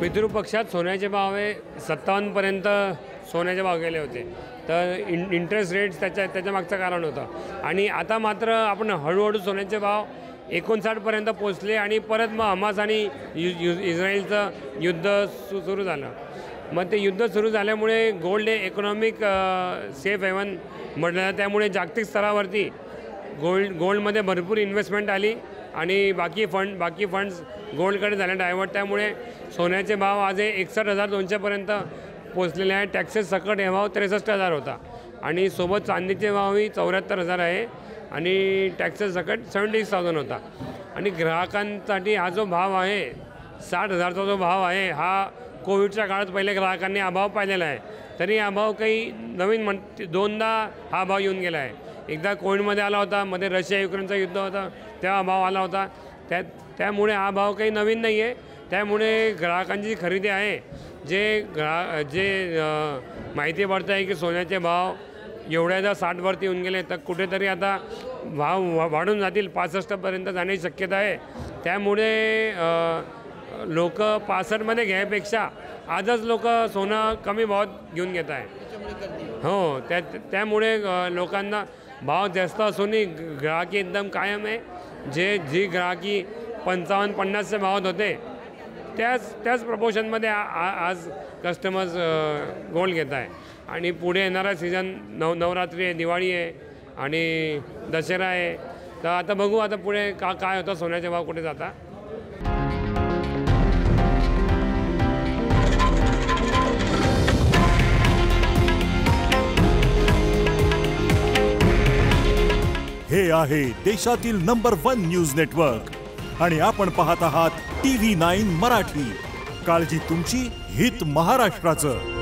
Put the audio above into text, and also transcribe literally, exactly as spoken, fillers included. पितृपक्षात सोन्याचे भावे सत्तावन्नपर्यंत सोन्याचे भाव गेले होते, तर इन इंटरेस्ट रेट्स त्याच्या त्याच्यामागचं कारण होतं। आणि आता मात्र आपण हळूहळू सोन्याचे भाव एकोणसाठपर्यंत पोहोचले आणि परत मग हमास आणि इस्रायलचं युद्ध सुरू झालं। मग ते युद्ध सुरू झाल्यामुळे गोल्ड हे इकॉनॉमिक सेफ हेवन म्हटलं, त्यामुळे जागतिक स्तरावरती गोल्ड गोल्डमध्ये भरपूर इन्व्हेस्टमेंट आली आणि बाकी फंड बाकी फंड्स गोल्डकडे झाले डायवर्ट। त्यामुळे सोन्याचे भाव आज एकसठ हज़ार दोनशेपर्यंत पोचले हैं। टॅक्सेस सकट हे भाव त्रेसष्ट हज़ार होता आणि सोबत चांदीचे भाव ही चौऱ्याहत्तर हज़ार आहे आणि टॅक्सेस सकट सेवन्टी सिक्स थाउजंड होता। आणि ग्राहकांसाठी हा जो भाव आहे साठ हज़ारचा जो भाव आहे हा कोविडच्या काळात पहिले ग्राहकांनी अभाव पाहिलेला आहे, तरी हा भाव काही नवीन म्हण दोनदा हा भाव येऊन गेला आहे। एकदा कोविडमध्ये आला होता, मध्ये रशिया युक्रेनचं युद्ध होता तेव्हा भाव आला होता, त्या त्यामुळे हा भाव काही नवीन नाही आहे। त्यामुळे ग्राहकांची खरेदी आहे जे ग्रा जे माहिती पडतं आहे की सोन्याचे भाव एवढ्यादा साठवरती येऊन गेले, तर कुठेतरी आता भाव वाढून जातील, पासष्टपर्यंत जाण्याची शक्यता आहे। त्यामुळे लोक पासष्टमध्ये घ्यायपेक्षा आजच लोक सोनं कमी भावात घेऊन घेत आहे। हो, त्या त्यामुळे लोकांना भाव जास्त असूनही ग्राहकी एकदम कायम आहे। जे जी ग्राहकी पंचावन्न पन्नासच्या भावात होते त्याच त्याच प्रपोशनमध्ये आज कस्टमर्स गोल्ड घेत आहे। आणि पुढे येणारा सीझन नव नवरात्री आहे, दिवाळी आहे आणि दसरा आहे, तर आता बघू आता पुढे का काय होतं, सोन्याचे भाव कुठे जातात। हे आहे देशातील नंबर वन न्यूज नेटवर्क आणि आपण पाहत आहात टीव्ही नाईन मराठी। काळजी तुमची, हित महाराष्ट्राचं।